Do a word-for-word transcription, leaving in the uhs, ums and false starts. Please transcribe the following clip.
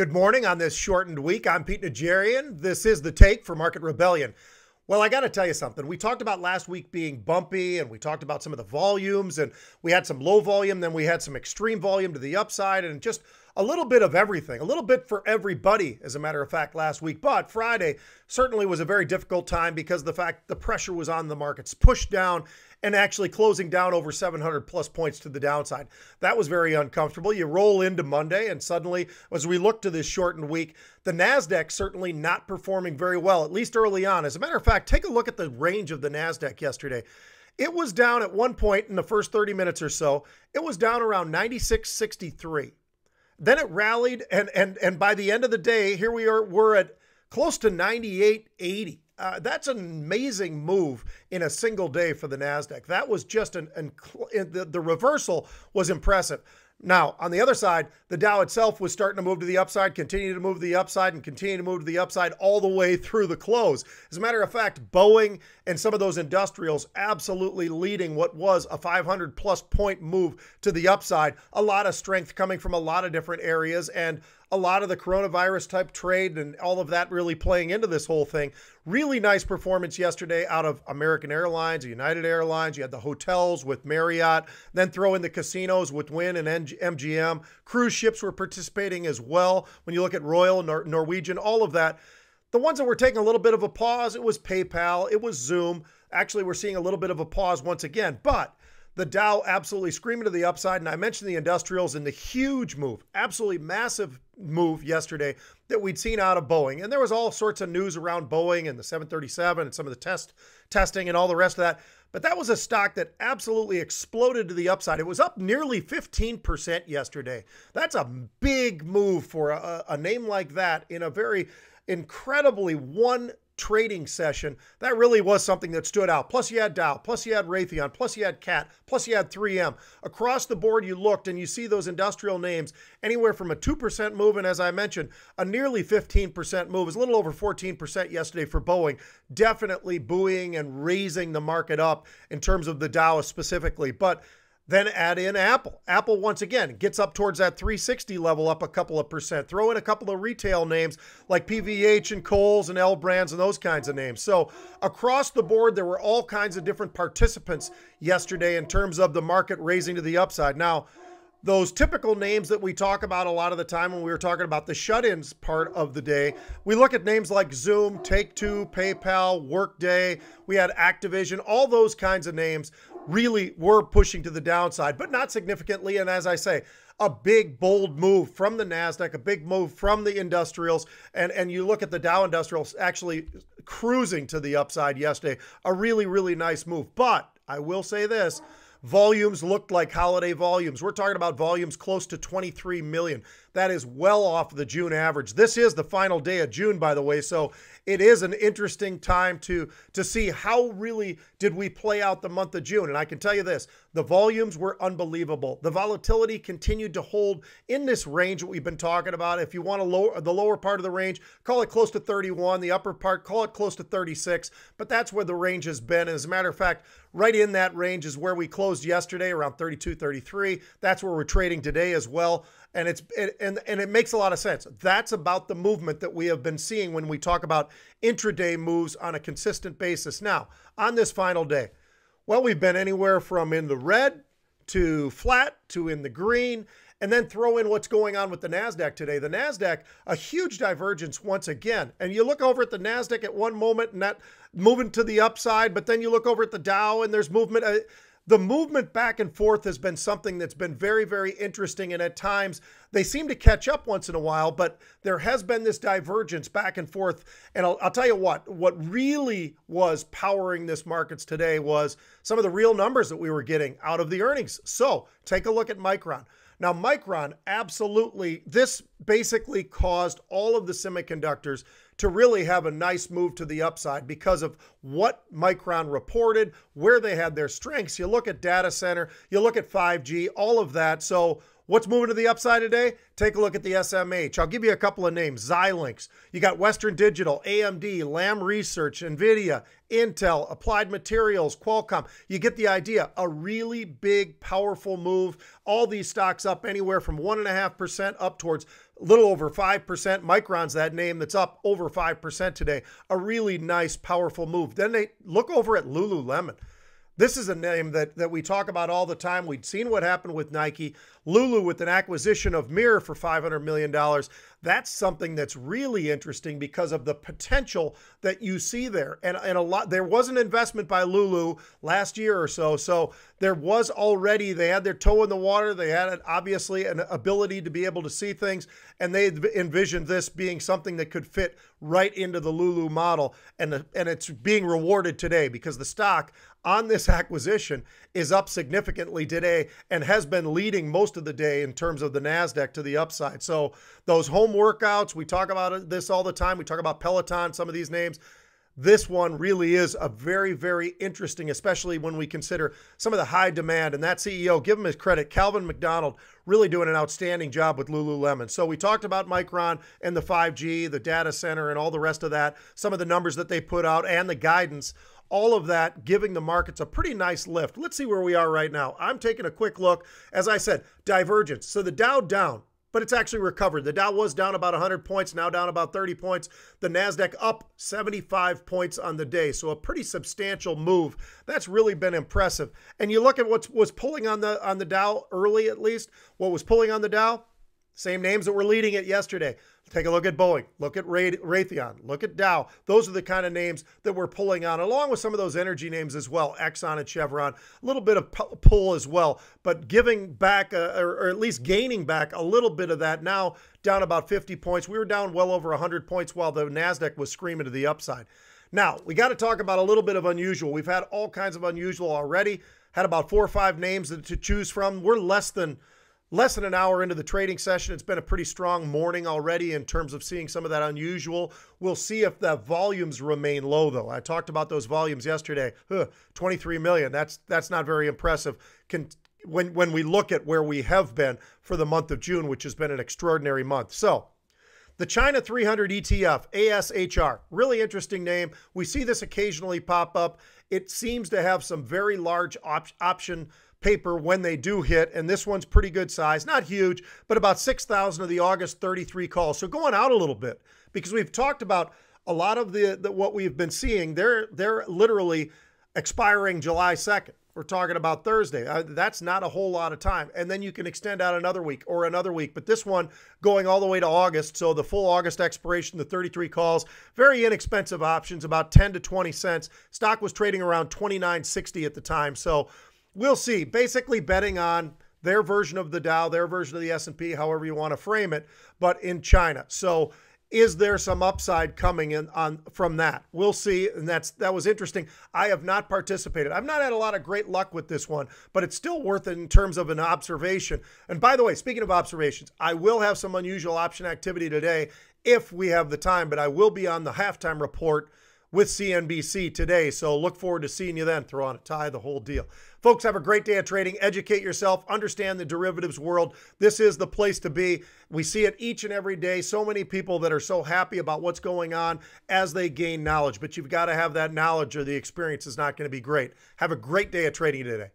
Good morning on this shortened week. I'm Pete Najarian. This is The Take for Market Rebellion. Well, I got to tell you something. We talked about last week being bumpy, and we talked about some of the volumes, and we had some low volume, then we had some extreme volume to the upside, and just a little bit of everything, a little bit for everybody, as a matter of fact, last week. But Friday certainly was a very difficult time because of the fact the pressure was on the markets, pushed down and actually closing down over seven hundred plus points to the downside. That was very uncomfortable. You roll into Monday and suddenly, as we look to this shortened week, the Nasdaq certainly not performing very well, at least early on. As a matter of fact, take a look at the range of the Nasdaq yesterday. It was down at one point in the first thirty minutes or so. It was down around ninety-six sixty-three. Then it rallied, and and and by the end of the day, here we are, we're at close to ninety-eight eighty. Uh, that's an amazing move in a single day for the Nasdaq. That was just an, an the, the reversal was impressive. Now, on the other side, the Dow itself was starting to move to the upside, continue to move to the upside, and continue to move to the upside all the way through the close. As a matter of fact, Boeing and some of those industrials absolutely leading what was a five hundred plus point move to the upside. A lot of strength coming from a lot of different areas, and a lot of the coronavirus type trade and all of that really playing into this whole thing. Really nice performance yesterday out of American Airlines, United Airlines. You had the hotels with Marriott, then throw in the casinos with Wynn and M G M. Cruise ships were participating as well. When you look at Royal, Nor- Norwegian, all of that. The ones that were taking a little bit of a pause, it was PayPal, it was Zoom. Actually, we're seeing a little bit of a pause once again, but the Dow absolutely screaming to the upside. And I mentioned the industrials and the huge move, absolutely massive move yesterday that we'd seen out of Boeing. And there was all sorts of news around Boeing and the seven thirty-seven and some of the test testing and all the rest of that. But that was a stock that absolutely exploded to the upside. It was up nearly fifteen percent yesterday. That's a big move for a, a name like that in a very incredibly one trading session. That really was something that stood out. Plus you had Dow, plus you had Raytheon, plus you had Cat, plus you had three M. Across the board you looked and you see those industrial names anywhere from a two percent move, and as I mentioned, a nearly fifteen percent move. It was a little over fourteen percent yesterday for Boeing, definitely buoying and raising the market up in terms of the Dow specifically. But then add in Apple. Apple, once again, gets up towards that three sixty level, up a couple of percent. Throw in a couple of retail names like P V H and Kohl's and L Brands and those kinds of names. So across the board, there were all kinds of different participants yesterday in terms of the market raising to the upside. Now, those typical names that we talk about a lot of the time when we were talking about the shut-ins part of the day, we look at names like Zoom, Take Two, PayPal, Workday. We had Activision, all those kinds of names really were pushing to the downside, but not significantly. And as I say, a big, bold move from the Nasdaq, a big move from the industrials. And, and you look at the Dow industrials actually cruising to the upside yesterday. A really, really nice move. But I will say this. Volumes looked like holiday volumes. We're talking about volumes close to twenty-three million. That is well off the June average. This is the final day of June, by the way, so it is an interesting time to, to see how really did we play out the month of June. And I can tell you this, the volumes were unbelievable. The volatility continued to hold in this range that we've been talking about. If you want to lower the lower part of the range, call it close to thirty-one. The upper part, call it close to thirty-six. But that's where the range has been. And as a matter of fact, right in that range is where we closed yesterday, around thirty-two thirty-three. That's where we're trading today as well, and it's it, and and it makes a lot of sense. That's about the movement that we have been seeing when we talk about intraday moves on a consistent basis. Now, on this final day, well, we've been anywhere from in the red to flat to in the green, and then throw in what's going on with the Nasdaq today. The Nasdaq, a huge divergence once again. And you look over at the Nasdaq at one moment and that moving to the upside, but then you look over at the Dow and there's movement. Uh, The movement back and forth has been something that's been very, very interesting. And at times, they seem to catch up once in a while, but there has been this divergence back and forth. And I'll, I'll tell you what, what really was powering this markets today was some of the real numbers that we were getting out of the earnings. So take a look at Micron. Now, Micron, absolutely, this basically caused all of the semiconductors to really have a nice move to the upside because of what Micron reported, where they had their strengths. You look at data center, you look at five G, all of that. So What's moving to the upside today? Take a look at the S M H. I'll give you a couple of names. Xilinx. You got Western Digital, A M D, Lam Research, NVIDIA, Intel, Applied Materials, Qualcomm. You get the idea. A really big, powerful move. All these stocks up anywhere from one point five percent up towards a little over five percent. Micron's that name that's up over five percent today. A really nice, powerful move. Then they look over at Lululemon. This is a name that, that we talk about all the time. We'd seen what happened with Nike. Lulu with an acquisition of Mirror for five hundred million dollars. That's something that's really interesting because of the potential that you see there. And, and a lot, there was an investment by Lulu last year or so. So there was already, they had their toe in the water. They had an, obviously an ability to be able to see things. And they envisioned this being something that could fit right into the Lulu model. And, the, and it's being rewarded today because the stock on this acquisition is up significantly today and has been leading most of the day in terms of the Nasdaq to the upside. So those home workouts, we talk about this all the time. We talk about Peloton, some of these names. This one really is a very, very interesting, especially when we consider some of the high demand. And that C E O, give him his credit, Calvin McDonald, really doing an outstanding job with Lululemon. So we talked about Micron and the five G, the data center, and all the rest of that, some of the numbers that they put out and the guidance. All of that giving the markets a pretty nice lift. Let's see where we are right now. I'm taking a quick look. As I said, divergence. So the Dow down, but it's actually recovered. The Dow was down about one hundred points, now down about thirty points. The Nasdaq up seventy-five points on the day. So a pretty substantial move. That's really been impressive. And you look at what was pulling on the, on the Dow early, at least. What was pulling on the Dow? Same names that were leading it yesterday. Take a look at Boeing, look at Ray, Raytheon, look at Dow. Those are the kind of names that we're pulling on, along with some of those energy names as well, Exxon and Chevron, a little bit of pull as well, but giving back, a, or at least gaining back a little bit of that now, down about fifty points. We were down well over one hundred points while the Nasdaq was screaming to the upside. Now, we got to talk about a little bit of unusual. We've had all kinds of unusual already, had about four or five names to choose from. We're less than... Less than an hour into the trading session. It's been a pretty strong morning already in terms of seeing some of that unusual. We'll see if the volumes remain low, though. I talked about those volumes yesterday. Huh, twenty-three million. That's that's not very impressive Can, when, when we look at where we have been for the month of June, which has been an extraordinary month. So the China three hundred E T F, A S H R, really interesting name. We see this occasionally pop up. It seems to have some very large op option paper when they do hit, and this one's pretty good size, not huge, but about six thousand of the August thirty-three calls. So going out a little bit, because we've talked about a lot of the, the what we've been seeing. They're they're literally expiring July second. We're talking about Thursday. Uh, that's not a whole lot of time. And then you can extend out another week or another week. But this one going all the way to August. So the full August expiration, the thirty-three calls, very inexpensive options, about ten to twenty cents. Stock was trading around twenty-nine sixty at the time. So we'll see. Basically betting on their version of the Dow, their version of the S and P, however you want to frame it, but in China. So is there some upside coming in on from that? We'll see. And that's that was interesting. I have not participated. I've not had a lot of great luck with this one, but it's still worth it in terms of an observation. And by the way, speaking of observations, I will have some unusual option activity today if we have the time, but I will be on the halftime report with C N B C today. So look forward to seeing you then. Throw on a tie, the whole deal. Folks, have a great day of trading. Educate yourself. Understand the derivatives world. This is the place to be. We see it each and every day. So many people that are so happy about what's going on as they gain knowledge. But you've got to have that knowledge or the experience is not going to be great. Have a great day of trading today.